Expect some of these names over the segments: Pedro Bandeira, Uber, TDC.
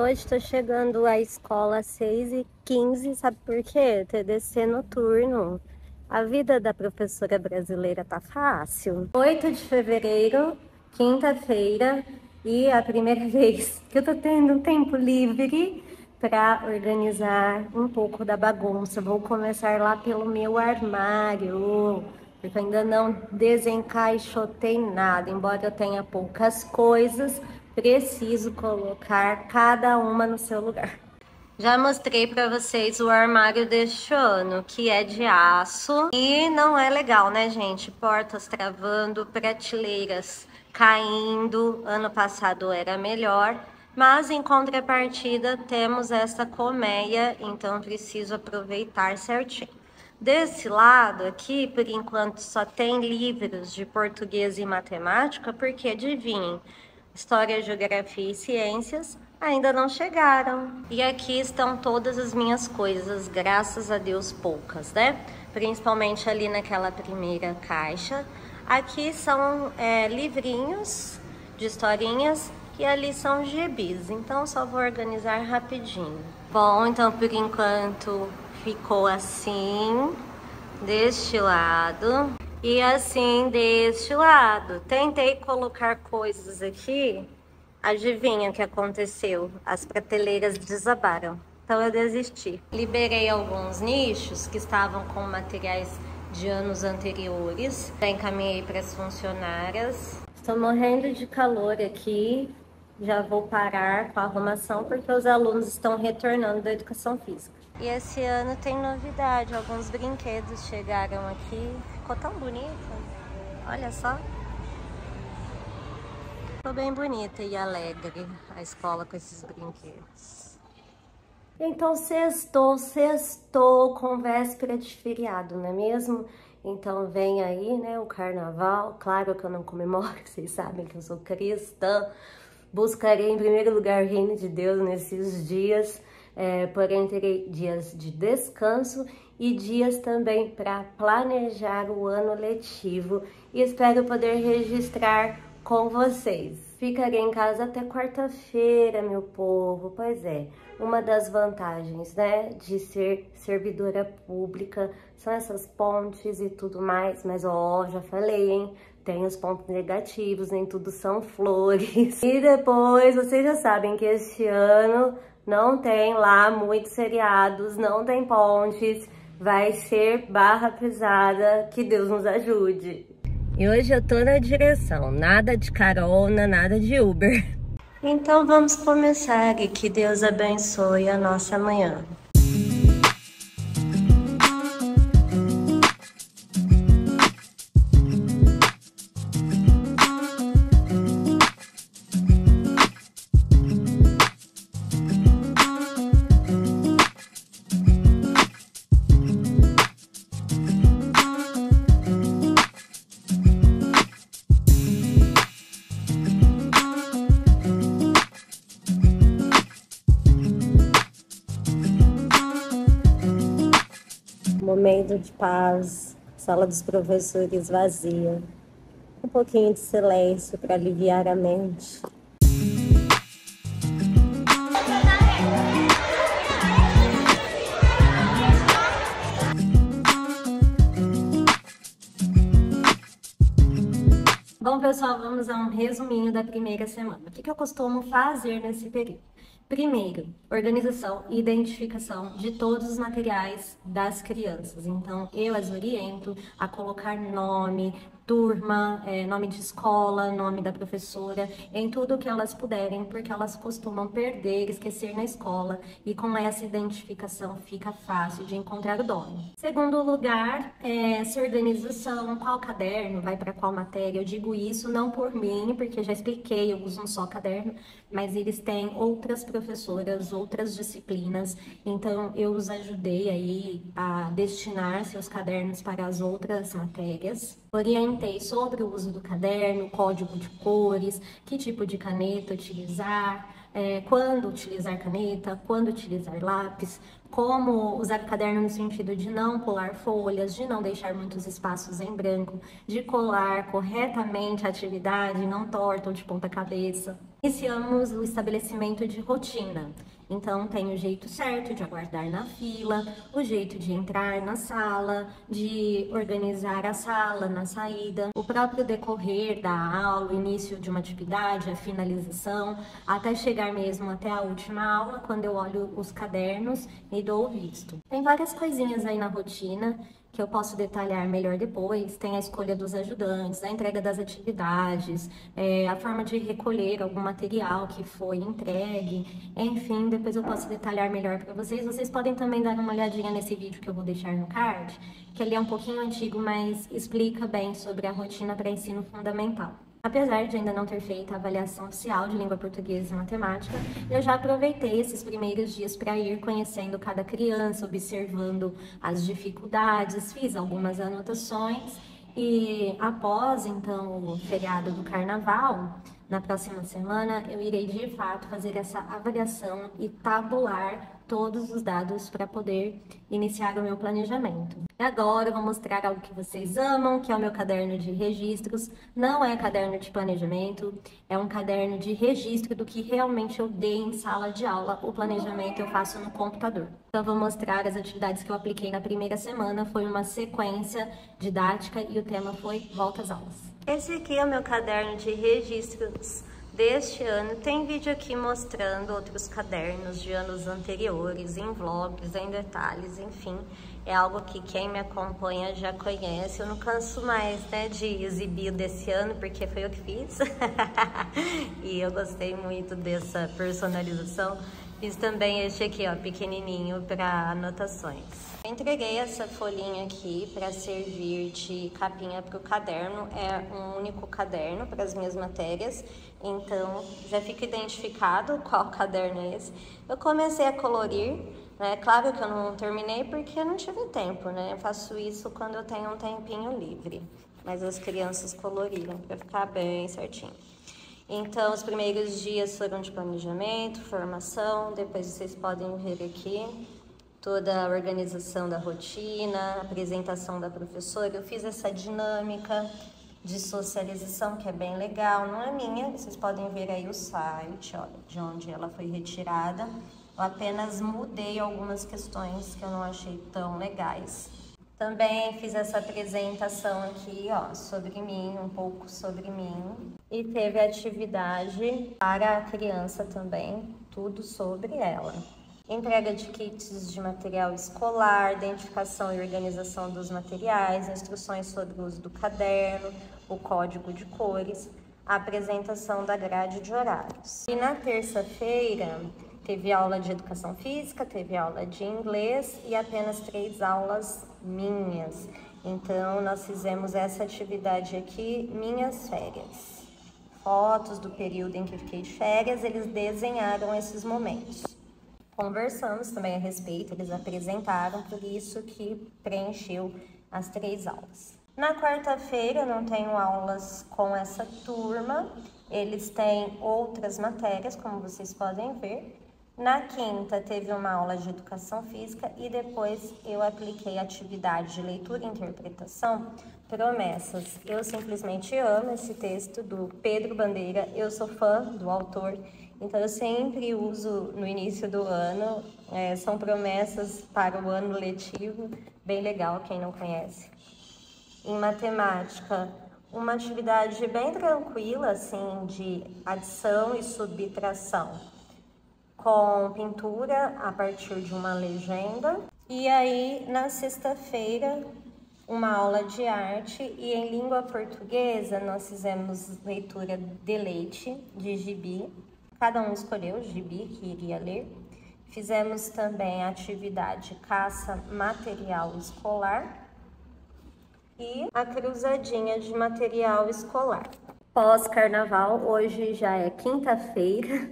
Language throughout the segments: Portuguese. hoje tô chegando à escola às 6h15, sabe por quê? TDC noturno. A vida da professora brasileira tá fácil. 8 de fevereiro, quinta-feira, e é a primeira vez que eu tô tendo um tempo livre para organizar um pouco da bagunça. Vou começar lá pelo meu armário, porque eu ainda não desencaixotei nada. Embora eu tenha poucas coisas, preciso colocar cada uma no seu lugar. Já mostrei para vocês o armário deste ano, que é de aço. E não é legal, né, gente? Portas travando, prateleiras caindo. Ano passado era melhor. Mas, em contrapartida, temos essa colmeia, então preciso aproveitar certinho. Desse lado aqui, por enquanto, só tem livros de português e matemática, porque, adivinhem, História, Geografia e Ciências ainda não chegaram. E aqui estão todas as minhas coisas, graças a Deus poucas, né? Principalmente ali naquela primeira caixa. Aqui são livrinhos de historinhas. E ali são gibis, então só vou organizar rapidinho. Bom, então por enquanto ficou assim, deste lado e assim deste lado. Tentei colocar coisas aqui, adivinha o que aconteceu? As prateleiras desabaram, então eu desisti. Liberei alguns nichos que estavam com materiais de anos anteriores, já encaminhei para as funcionárias. Estou morrendo de calor aqui. Já vou parar com a arrumação porque os alunos estão retornando da educação física. E esse ano tem novidade, alguns brinquedos chegaram aqui. Ficou tão bonito, olha só. Ficou bem bonita e alegre a escola com esses brinquedos. Então sextou com véspera de feriado, não é mesmo? Então vem aí, né, o carnaval. Claro que eu não comemoro, vocês sabem que eu sou cristã. Buscarei em primeiro lugar o reino de Deus nesses dias, porém terei dias de descanso e dias também para planejar o ano letivo e espero poder registrar com vocês. Ficarei em casa até quarta-feira, meu povo, pois é, uma das vantagens, né, de ser servidora pública são essas pontes e tudo mais, mas ó, já falei, hein? Tem os pontos negativos, nem tudo são flores. E depois, vocês já sabem que este ano não tem lá muitos seriados, não tem pontes. Vai ser barra pesada, que Deus nos ajude. E hoje eu tô na direção, nada de carona, nada de Uber. Então vamos começar e que Deus abençoe a nossa manhã. Momento de paz, sala dos professores vazia, um pouquinho de silêncio para aliviar a mente. Bom, pessoal, vamos a um resuminho da primeira semana. O que eu costumo fazer nesse período? Primeiro, organização e identificação de todos os materiais das crianças. Então, eu as oriento a colocar nome, turma, nome de escola, nome da professora, em tudo que elas puderem, porque elas costumam perder, esquecer na escola, e com essa identificação fica fácil de encontrar o dono. Segundo lugar, essa organização, qual caderno vai para qual matéria. Eu digo isso não por mim, porque já expliquei, eu uso um só caderno, mas eles têm outras professoras, outras disciplinas, então eu os ajudei aí a destinar seus cadernos para as outras matérias. Orientei sobre o uso do caderno, código de cores, que tipo de caneta utilizar, quando utilizar caneta, quando utilizar lápis, como usar o caderno no sentido de não pular folhas, de não deixar muitos espaços em branco, de colar corretamente a atividade, não torta ou de ponta cabeça. Iniciamos o estabelecimento de rotina. Então, tem o jeito certo de aguardar na fila, o jeito de entrar na sala, de organizar a sala na saída, o próprio decorrer da aula, o início de uma atividade, a finalização, até chegar mesmo até a última aula, quando eu olho os cadernos e dou o visto. Tem várias coisinhas aí na rotina que eu posso detalhar melhor depois. Tem a escolha dos ajudantes, a entrega das atividades, a forma de recolher algum material que foi entregue, enfim, depois eu posso detalhar melhor para vocês. Vocês podem também dar uma olhadinha nesse vídeo que eu vou deixar no card, que ele é um pouquinho antigo, mas explica bem sobre a rotina para ensino fundamental. Apesar de ainda não ter feito a avaliação oficial de língua portuguesa e matemática, eu já aproveitei esses primeiros dias para ir conhecendo cada criança, observando as dificuldades, fiz algumas anotações e após, então, o feriado do Carnaval, na próxima semana, eu irei de fato fazer essa avaliação e tabular todos os dados para poder iniciar o meu planejamento. E agora eu vou mostrar algo que vocês amam, que é o meu caderno de registros. Não é caderno de planejamento, é um caderno de registro do que realmente eu dei em sala de aula. O planejamento eu faço no computador. Então, eu vou mostrar as atividades que eu apliquei na primeira semana. Foi uma sequência didática e o tema foi Volta às Aulas. Esse aqui é o meu caderno de registros deste ano. Tem vídeo aqui mostrando outros cadernos de anos anteriores, em vlogs, em detalhes, enfim. É algo que quem me acompanha já conhece. Eu não canso mais, né, de exibir desse ano, porque foi eu que fiz. E eu gostei muito dessa personalização. Fiz também este aqui, ó, pequenininho, para anotações. Entreguei essa folhinha aqui para servir de capinha para o caderno. É um único caderno para as minhas matérias, então já fica identificado qual caderno é esse. Eu comecei a colorir, né? Claro que eu não terminei porque eu não tive tempo, né? Eu faço isso quando eu tenho um tempinho livre, mas as crianças coloriram para ficar bem certinho. Então, os primeiros dias foram de planejamento, formação, depois vocês podem ver aqui toda a organização da rotina, apresentação da professora. Eu fiz essa dinâmica de socialização, que é bem legal, não é minha. Vocês podem ver aí o site, olha, de onde ela foi retirada. Eu apenas mudei algumas questões que eu não achei tão legais. Também fiz essa apresentação aqui, ó, sobre mim, um pouco sobre mim. E teve atividade para a criança também, tudo sobre ela. Entrega de kits de material escolar, identificação e organização dos materiais, instruções sobre o uso do caderno, o código de cores, a apresentação da grade de horários. E na terça-feira teve aula de educação física, teve aula de inglês e apenas 3 aulas minhas. Então, nós fizemos essa atividade aqui, minhas férias. Fotos do período em que fiquei de férias, eles desenharam esses momentos. Conversamos também a respeito, eles apresentaram, por isso que preencheu as 3 aulas. Na quarta-feira, eu não tenho aulas com essa turma, eles têm outras matérias, como vocês podem ver. Na quinta, teve uma aula de educação física e depois eu apliquei atividade de leitura e interpretação, Promessas. Eu simplesmente amo esse texto do Pedro Bandeira, eu sou fã do autor, então eu sempre uso no início do ano, são promessas para o ano letivo, bem legal quem não conhece. Em matemática, uma atividade bem tranquila, assim, de adição e subtração, com pintura a partir de uma legenda. E aí, na sexta-feira, uma aula de arte. E em língua portuguesa, nós fizemos leitura de leite, de gibi. Cada um escolheu o gibi que iria ler. Fizemos também a atividade caça material escolar e a cruzadinha de material escolar. Pós-carnaval, hoje já é quinta-feira.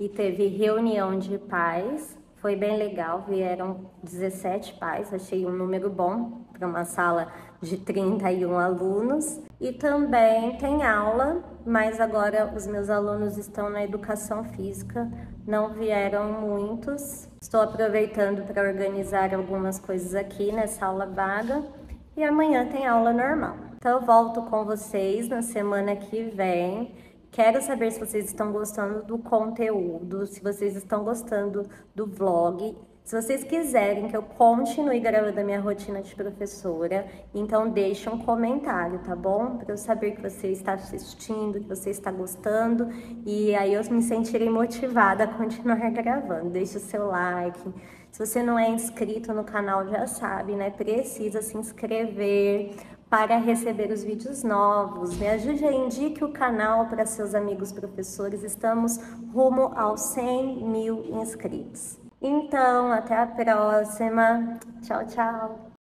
E teve reunião de pais, foi bem legal, vieram 17 pais, achei um número bom para uma sala de 31 alunos. E também tem aula, mas agora os meus alunos estão na educação física, não vieram muitos. Estou aproveitando para organizar algumas coisas aqui nessa aula vaga e amanhã tem aula normal. Então eu volto com vocês na semana que vem. Quero saber se vocês estão gostando do conteúdo, se vocês estão gostando do vlog. Se vocês quiserem que eu continue gravando a minha rotina de professora, então deixa um comentário, tá bom? Para eu saber que você está assistindo, que você está gostando. E aí eu me sentirei motivada a continuar gravando. Deixa o seu like. Se você não é inscrito no canal, já sabe, né? Precisa se inscrever para receber os vídeos novos. Me ajude a indique o canal para seus amigos professores. Estamos rumo aos 100 mil inscritos. Então, até a próxima. Tchau, tchau.